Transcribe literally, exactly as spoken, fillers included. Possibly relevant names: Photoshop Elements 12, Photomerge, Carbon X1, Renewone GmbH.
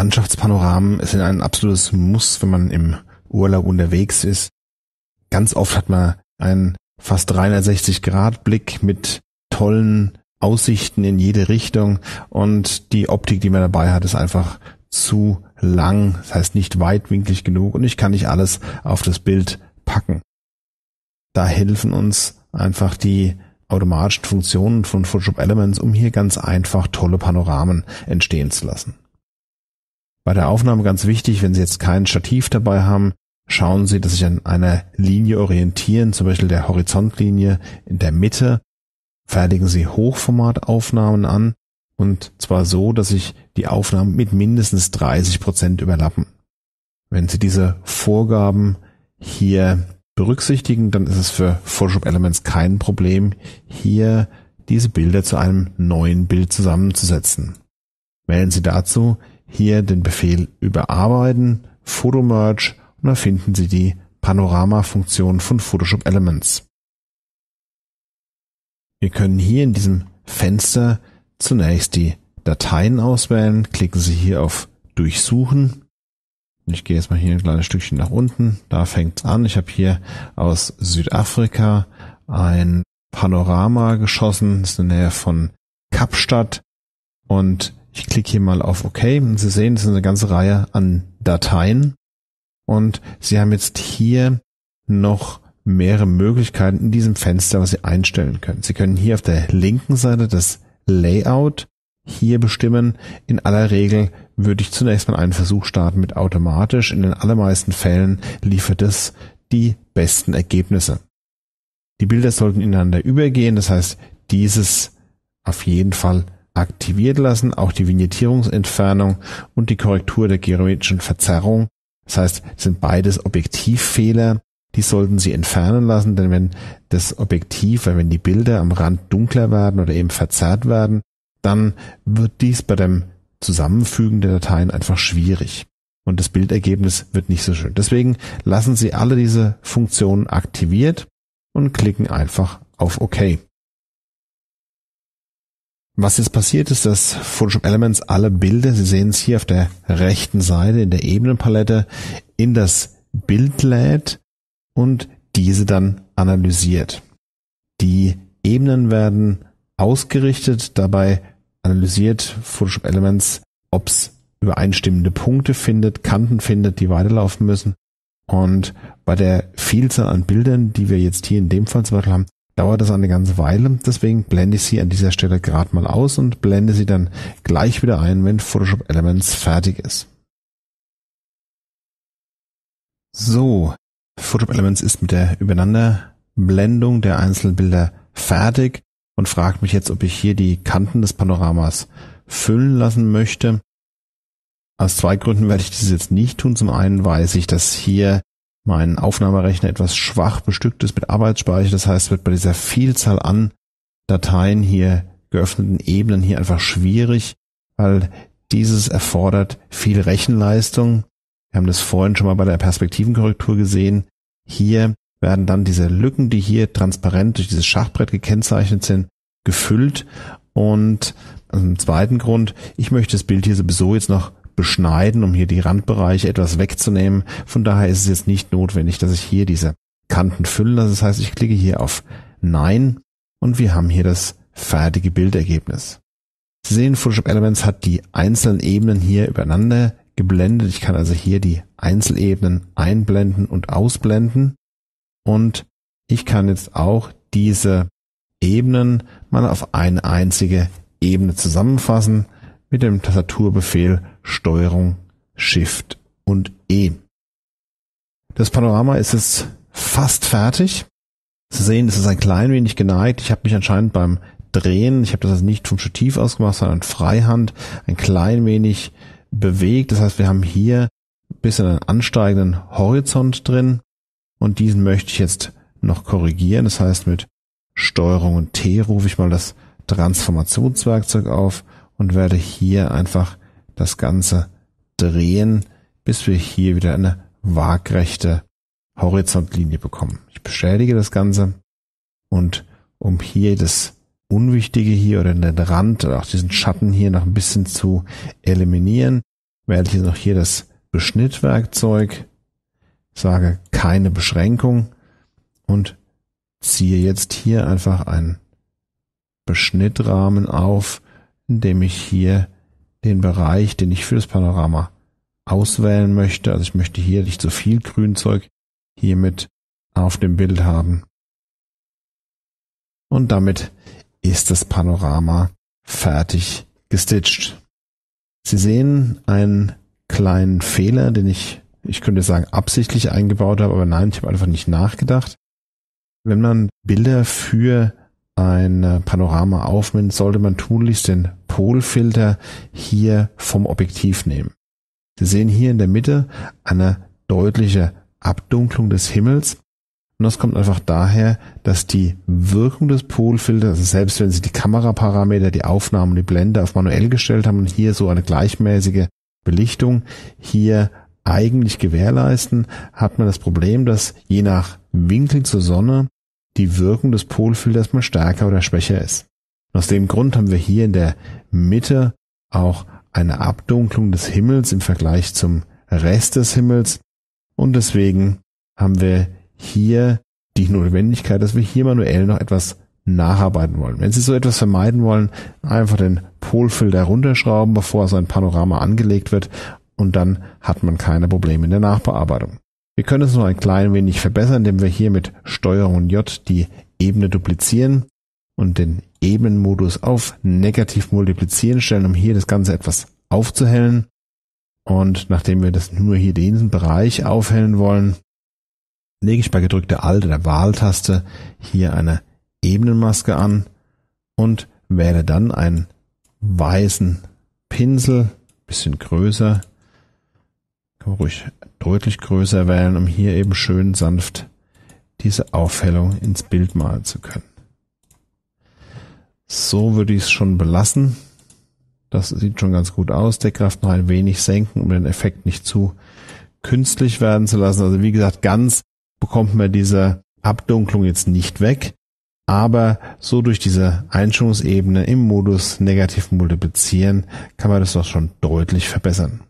Landschaftspanoramen sind ein absolutes Muss, wenn man im Urlaub unterwegs ist. Ganz oft hat man einen fast dreihundertsechzig Grad Blick mit tollen Aussichten in jede Richtung und die Optik, die man dabei hat, ist einfach zu lang, das heißt nicht weitwinklig genug und ich kann nicht alles auf das Bild packen. Da helfen uns einfach die automatischen Funktionen von Photoshop Elements, um hier ganz einfach tolle Panoramen entstehen zu lassen. Bei der Aufnahme ganz wichtig, wenn Sie jetzt kein Stativ dabei haben, schauen Sie, dass Sie sich an einer Linie orientieren, zum Beispiel der Horizontlinie in der Mitte. Fertigen Sie Hochformataufnahmen an und zwar so, dass sich die Aufnahmen mit mindestens dreißig Prozent überlappen. Wenn Sie diese Vorgaben hier berücksichtigen, dann ist es für Photoshop Elements kein Problem, hier diese Bilder zu einem neuen Bild zusammenzusetzen. Wählen Sie dazu hier den Befehl Überarbeiten, Photomerge und da finden Sie die Panorama-Funktion von Photoshop Elements. Wir können hier in diesem Fenster zunächst die Dateien auswählen. Klicken Sie hier auf Durchsuchen. Ich gehe jetzt mal hier ein kleines Stückchen nach unten. Da fängt es an. Ich habe hier aus Südafrika ein Panorama geschossen. Das ist in der Nähe von Kapstadt. Und ich klicke hier mal auf OK. Und Sie sehen, das ist eine ganze Reihe an Dateien. Und Sie haben jetzt hier noch mehrere Möglichkeiten in diesem Fenster, was Sie einstellen können. Sie können hier auf der linken Seite das Layout hier bestimmen. In aller Regel würde ich zunächst mal einen Versuch starten mit automatisch. In den allermeisten Fällen liefert es die besten Ergebnisse. Die Bilder sollten ineinander übergehen. Das heißt, dieses auf jeden Fall aktiviert lassen. Auch die Vignettierungsentfernung und die Korrektur der geometrischen Verzerrung. Das heißt, es sind beides Objektivfehler, die sollten Sie entfernen lassen, denn wenn das Objektiv, wenn die Bilder am Rand dunkler werden oder eben verzerrt werden, dann wird dies bei dem Zusammenfügen der Dateien einfach schwierig und das Bildergebnis wird nicht so schön. Deswegen lassen Sie alle diese Funktionen aktiviert und klicken einfach auf OK. Was jetzt passiert ist, dass Photoshop Elements alle Bilder, Sie sehen es hier auf der rechten Seite in der Ebenenpalette, in das Bild lädt und diese dann analysiert. Die Ebenen werden ausgerichtet, dabei analysiert Photoshop Elements, ob es übereinstimmende Punkte findet, Kanten findet, die weiterlaufen müssen. Und bei der Vielzahl an Bildern, die wir jetzt hier in dem Fall zum Beispiel haben, dauert das eine ganze Weile, deswegen blende ich sie an dieser Stelle gerade mal aus und blende sie dann gleich wieder ein, wenn Photoshop Elements fertig ist. So, Photoshop Elements ist mit der Übereinanderblendung der einzelnen Bilder fertig und fragt mich jetzt, ob ich hier die Kanten des Panoramas füllen lassen möchte. Aus zwei Gründen werde ich das jetzt nicht tun. Zum einen weiß ich, dass hier mein Aufnahmerechner etwas schwach bestückt ist mit Arbeitsspeicher, das heißt, es wird bei dieser Vielzahl an Dateien hier geöffneten Ebenen hier einfach schwierig, weil dieses erfordert viel Rechenleistung. Wir haben das vorhin schon mal bei der Perspektivenkorrektur gesehen. Hier werden dann diese Lücken, die hier transparent durch dieses Schachbrett gekennzeichnet sind, gefüllt. Und im zweiten Grund, ich möchte das Bild hier sowieso jetzt noch beschneiden, um hier die Randbereiche etwas wegzunehmen. Von daher ist es jetzt nicht notwendig, dass ich hier diese Kanten fülle. Das heißt, ich klicke hier auf Nein und wir haben hier das fertige Bildergebnis. Sie sehen, Photoshop Elements hat die einzelnen Ebenen hier übereinander geblendet. Ich kann also hier die Einzelebenen einblenden und ausblenden. Und ich kann jetzt auch diese Ebenen mal auf eine einzige Ebene zusammenfassen mit dem Tastaturbefehl Steuerung, Shift und E. Das Panorama ist jetzt fast fertig. Sie sehen, es ist ein klein wenig geneigt. Ich habe mich anscheinend beim Drehen, ich habe das also nicht vom Stativ ausgemacht, sondern Freihand, ein klein wenig bewegt. Das heißt, wir haben hier ein bisschen einen ansteigenden Horizont drin und diesen möchte ich jetzt noch korrigieren. Das heißt, mit Steuerung und T rufe ich mal das Transformationswerkzeug auf und werde hier einfach das Ganze drehen, bis wir hier wieder eine waagrechte Horizontlinie bekommen. Ich beschädige das Ganze und um hier das Unwichtige hier oder den Rand oder auch diesen Schatten hier noch ein bisschen zu eliminieren, werde ich jetzt noch hier das Beschnittwerkzeug, sage keine Beschränkung und ziehe jetzt hier einfach einen Beschnittrahmen auf, indem ich hier den Bereich, den ich für das Panorama auswählen möchte, also ich möchte hier nicht so viel Grünzeug hier mit auf dem Bild haben. Und damit ist das Panorama fertig gestitcht. Sie sehen einen kleinen Fehler, den ich, ich könnte sagen, absichtlich eingebaut habe, aber nein, ich habe einfach nicht nachgedacht. Wenn man Bilder für ein Panorama aufnimmt, sollte man tunlichst den Polfilter hier vom Objektiv nehmen. Sie sehen hier in der Mitte eine deutliche Abdunklung des Himmels. Und das kommt einfach daher, dass die Wirkung des Polfilters, also selbst wenn Sie die Kameraparameter, die Aufnahmen, die Blende auf manuell gestellt haben und hier so eine gleichmäßige Belichtung hier eigentlich gewährleisten, hat man das Problem, dass je nach Winkel zur Sonne die Wirkung des Polfilters mal stärker oder schwächer ist. Und aus dem Grund haben wir hier in der Mitte auch eine Abdunklung des Himmels im Vergleich zum Rest des Himmels und deswegen haben wir hier die Notwendigkeit, dass wir hier manuell noch etwas nacharbeiten wollen. Wenn Sie so etwas vermeiden wollen, einfach den Polfilter runterschrauben, bevor so ein Panorama angelegt wird und dann hat man keine Probleme in der Nachbearbeitung. Wir können es noch ein klein wenig verbessern, indem wir hier mit Steuerung J die Ebene duplizieren und den Ebenenmodus auf negativ multiplizieren stellen, um hier das Ganze etwas aufzuhellen. Und nachdem wir das nur hier diesen Bereich aufhellen wollen, lege ich bei gedrückter Alt- oder Wahltaste hier eine Ebenenmaske an und wähle dann einen weißen Pinsel, ein bisschen größer, kann man ruhig deutlich größer wählen, um hier eben schön sanft diese Aufhellung ins Bild malen zu können. So würde ich es schon belassen. Das sieht schon ganz gut aus. Deckkraft noch ein wenig senken, um den Effekt nicht zu künstlich werden zu lassen. Also wie gesagt, ganz bekommt man diese Abdunklung jetzt nicht weg, aber so durch diese Einstellungsebene im Modus negativ multiplizieren kann man das doch schon deutlich verbessern.